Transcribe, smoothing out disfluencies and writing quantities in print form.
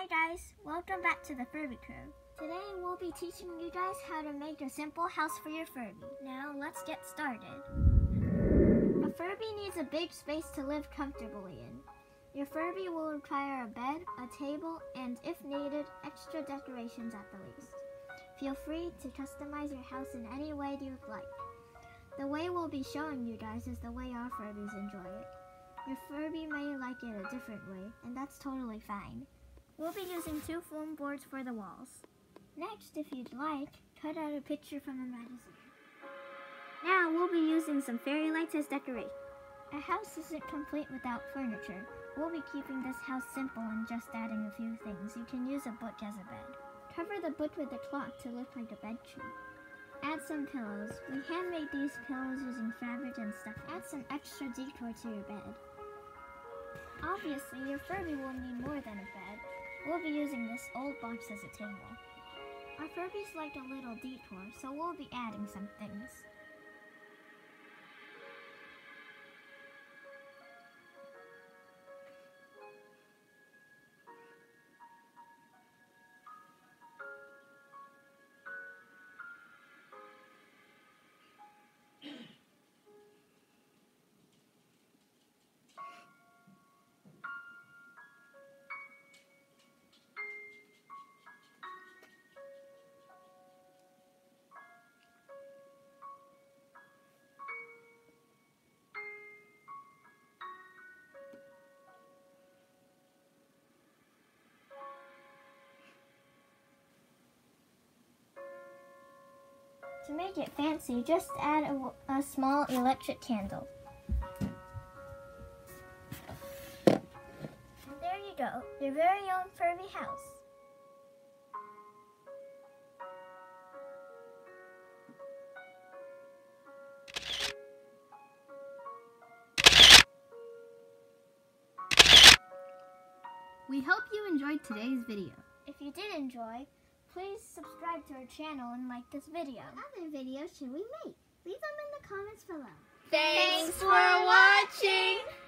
Hi guys, welcome back to the Furby Crew. Today we'll be teaching you guys how to make a simple house for your Furby. Now let's get started. A Furby needs a big space to live comfortably in. Your Furby will require a bed, a table, and if needed, extra decorations at the least. Feel free to customize your house in any way you'd like. The way we'll be showing you guys is the way our Furbies enjoy it. Your Furby may like it a different way, and that's totally fine. We'll be using two foam boards for the walls. Next, if you'd like, cut out a picture from a magazine. Now we'll be using some fairy lights as decoration. A house isn't complete without furniture. We'll be keeping this house simple and just adding a few things. You can use a book as a bed. Cover the book with a cloth to look like a bed sheet. Add some pillows. We handmade these pillows using fabric and stuffing. Add some extra decor to your bed. Obviously, your Furby will need more than a bed. We'll be using this old box as a table. Our Furbies like a little decor, so we'll be adding some things. To make it fancy, just add a small electric candle. And there you go, your very own Furby house. We hope you enjoyed today's video. If you did enjoy, please subscribe to our channel and like this video. What other videos should we make? Leave them in the comments below. Thanks for watching!